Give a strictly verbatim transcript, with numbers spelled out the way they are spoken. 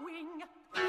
wing.